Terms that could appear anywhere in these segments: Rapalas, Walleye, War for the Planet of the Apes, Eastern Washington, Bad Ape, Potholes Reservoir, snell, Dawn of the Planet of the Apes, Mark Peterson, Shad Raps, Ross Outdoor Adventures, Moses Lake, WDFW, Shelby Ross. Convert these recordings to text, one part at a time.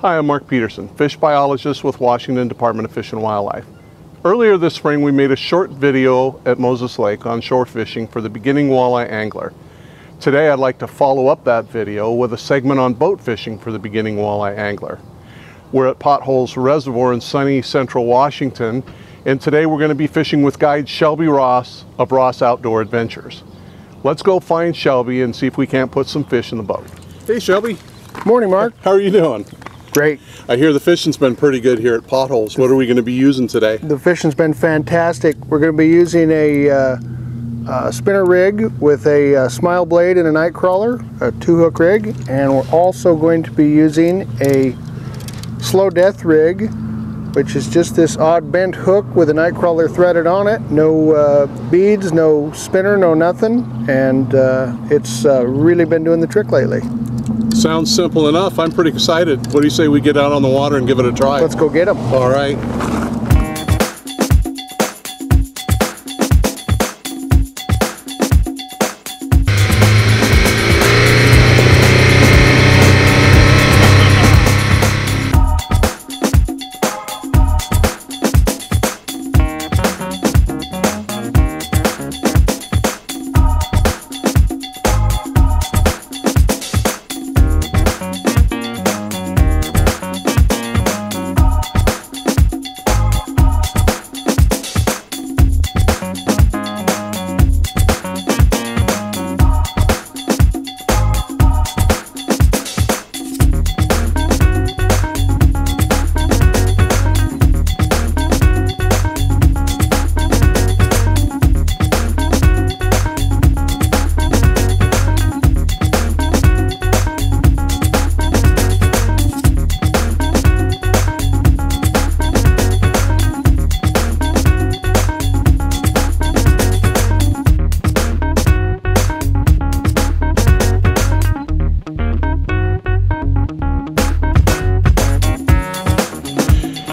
Hi, I'm Mark Peterson, fish biologist with Washington Department of Fish and Wildlife. Earlier this spring, we made a short video at Moses Lake on shore fishing for the beginning walleye angler. Today, I'd like to follow up that video with a segment on boat fishing for the beginning walleye angler. We're at Potholes Reservoir in sunny central Washington, and today we're going to be fishing with guide Shelby Ross of Ross Outdoor Adventures. Let's go find Shelby and see if we can't put some fish in the boat. Hey, Shelby. Morning, Mark. How are you doing? Great. I hear the fishing's been pretty good here at Potholes. What are we going to be using today? The fishing's been fantastic. We're going to be using a spinner rig with a smile blade and a night crawler, a two-hook rig, and we're also going to be using a slow death rig, which is just this odd bent hook with a night crawler threaded on it. No beads, no spinner, no nothing, and it's really been doing the trick lately. Sounds simple enough. I'm pretty excited. What do you say we get out on the water and give it a try? Let's go get them. All right.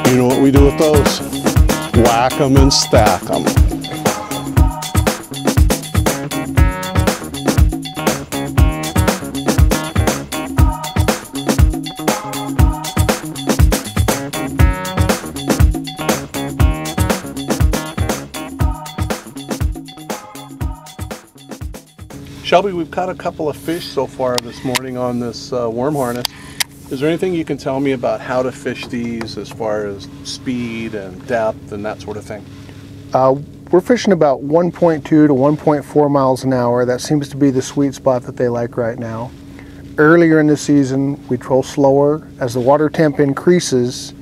You know what we do with those? Whack them and stack them. Shelby, we've caught a couple of fish so far this morning on this worm harness. Is there anything you can tell me about how to fish these as far as speed and depth and that sort of thing? We're fishing about 1.2 to 1.4 miles an hour. That seems to be the sweet spot that they like right now. Earlier in the season, we troll slower. As the water temp increases,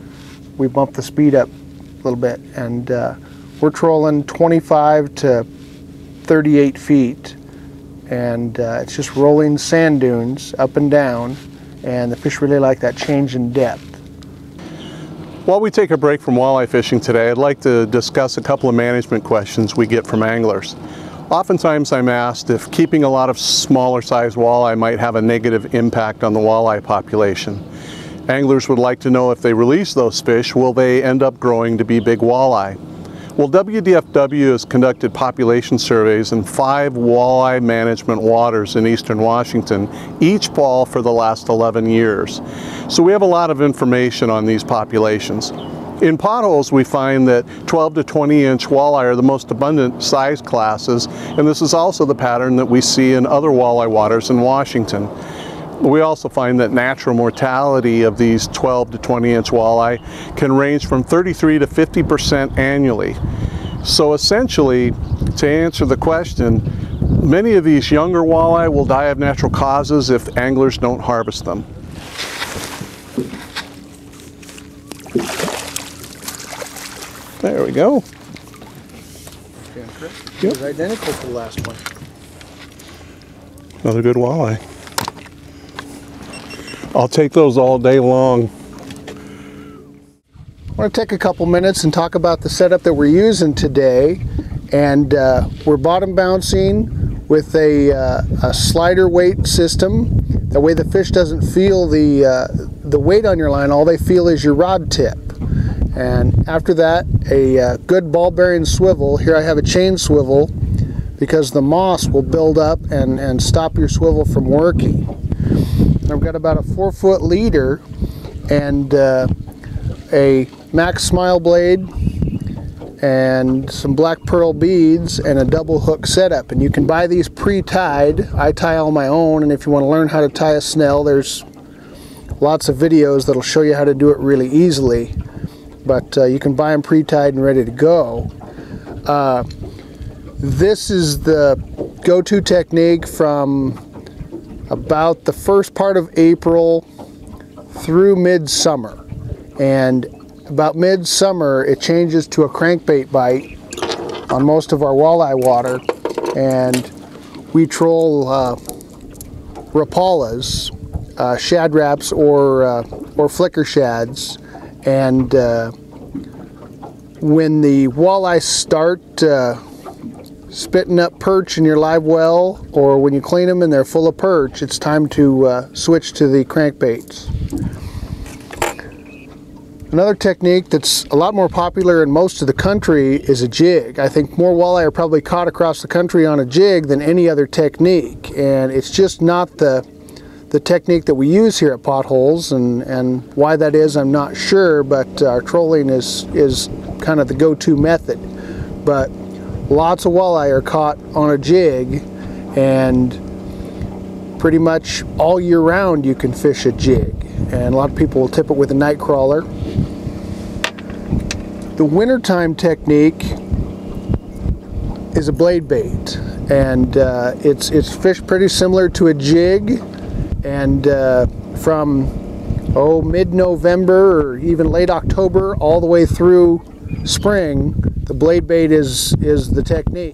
we bump the speed up a little bit. And we're trolling 25 to 38 feet. And it's just rolling sand dunes up and down. And the fish really like that change in depth. While we take a break from walleye fishing today, I'd like to discuss a couple of management questions we get from anglers. Oftentimes I'm asked if keeping a lot of smaller sized walleye might have a negative impact on the walleye population. Anglers would like to know if they release those fish, will they end up growing to be big walleye? Well, WDFW has conducted population surveys in 5 walleye management waters in Eastern Washington each fall for the last 11 years. So we have a lot of information on these populations. In Potholes, we find that 12 to 20 inch walleye are the most abundant size classes, and this is also the pattern that we see in other walleye waters in Washington. We also find that natural mortality of these 12 to 20 inch walleye can range from 33 to 50% annually. So essentially, to answer the question, many of these younger walleye will die of natural causes if anglers don't harvest them. There we go. Yep. It was identical to the last one. Another good walleye. I'll take those all day long. I want to take a couple minutes and talk about the setup that we're using today. And we're bottom bouncing with a slider weight system. That way the fish doesn't feel the weight on your line. All they feel is your rod tip. And after that, a good ball bearing swivel. Here I have a chain swivel because the moss will build up and stop your swivel from working. I've got about a 4-foot leader, and a Max Smile blade and some black pearl beads and a double hook setup. And you can buy these pre-tied. I tie all my own, and if you want to learn how to tie a snell, there's lots of videos that'll show you how to do it really easily. But you can buy them pre-tied and ready to go. This is the go-to technique from about the first part of April through midsummer. And about midsummer, it changes to a crankbait bite on most of our walleye water. And we troll Rapalas, Shad Raps, or flicker shads. And when the walleye start spitting up perch in your live well, or when you clean them and they're full of perch, it's time to switch to the crankbaits. Another technique that's a lot more popular in most of the country is a jig. I think more walleye are probably caught across the country on a jig than any other technique, and it's just not the technique that we use here at Potholes, and why that is, I'm not sure, but our trolling is kind of the go-to method. But lots of walleye are caught on a jig, and pretty much all year round you can fish a jig, and a lot of people will tip it with a night crawler. The wintertime technique is a blade bait, and it's fished pretty similar to a jig. And from mid-November or even late October all the way through spring, the blade bait is the technique.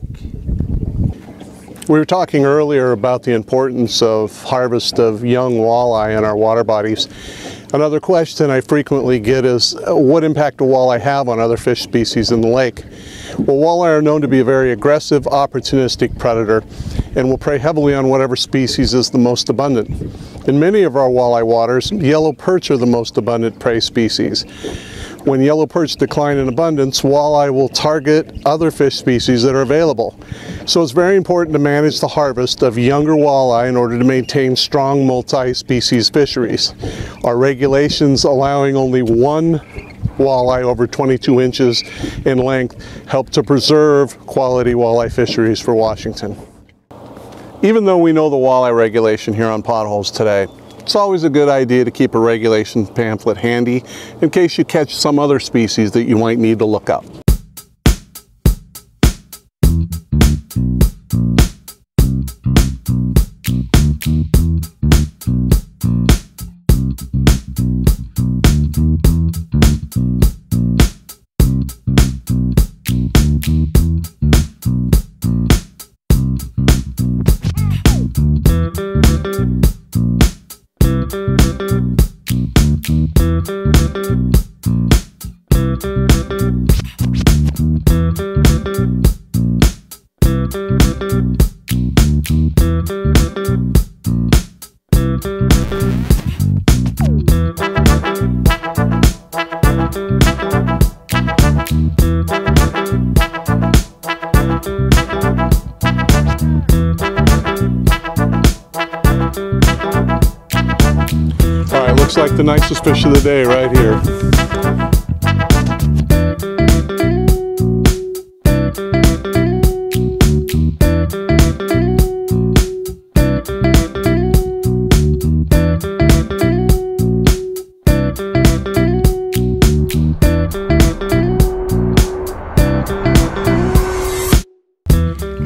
We were talking earlier about the importance of harvest of young walleye in our water bodies. Another question I frequently get is, what impact do walleye have on other fish species in the lake? Well, walleye are known to be a very aggressive, opportunistic predator, and will prey heavily on whatever species is the most abundant. In many of our walleye waters, yellow perch are the most abundant prey species. When yellow perch decline in abundance, walleye will target other fish species that are available. So it's very important to manage the harvest of younger walleye in order to maintain strong multi-species fisheries. Our regulations allowing only one walleye over 22 inches in length help to preserve quality walleye fisheries for Washington. Even though we know the walleye regulation here on Potholes today, it's always a good idea to keep a regulation pamphlet handy in case you catch some other species that you might need to look up. Looks like the nicest fish of the day right here.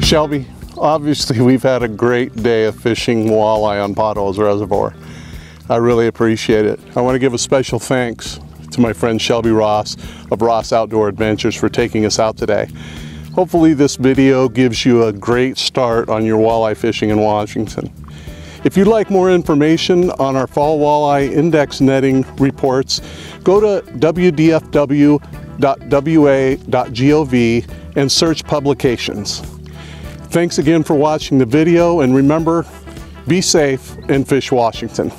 Shelby, obviously we've had a great day of fishing walleye on Potholes Reservoir. I really appreciate it. I want to give a special thanks to my friend Shelby Ross of Ross Outdoor Adventures for taking us out today. Hopefully this video gives you a great start on your walleye fishing in Washington. If you'd like more information on our fall walleye index netting reports, go to wdfw.wa.gov and search publications. Thanks again for watching the video, and remember, be safe and fish Washington.